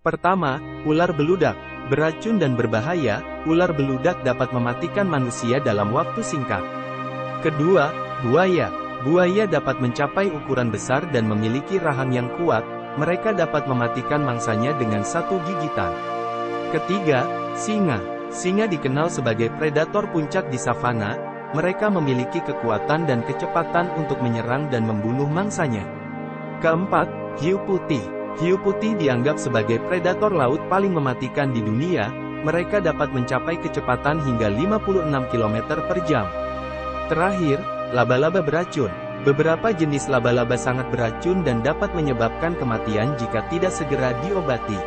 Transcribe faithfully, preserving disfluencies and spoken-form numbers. Pertama, ular beludak. Beracun dan berbahaya, ular beludak dapat mematikan manusia dalam waktu singkat. Kedua, buaya. Buaya dapat mencapai ukuran besar dan memiliki rahang yang kuat, mereka dapat mematikan mangsanya dengan satu gigitan. Ketiga, singa. Singa dikenal sebagai predator puncak di savana, mereka memiliki kekuatan dan kecepatan untuk menyerang dan membunuh mangsanya. Keempat, hiu putih. Hiu putih dianggap sebagai predator laut paling mematikan di dunia, mereka dapat mencapai kecepatan hingga lima puluh enam kilometer per jam. Terakhir, laba-laba beracun. Beberapa jenis laba-laba sangat beracun dan dapat menyebabkan kematian jika tidak segera diobati.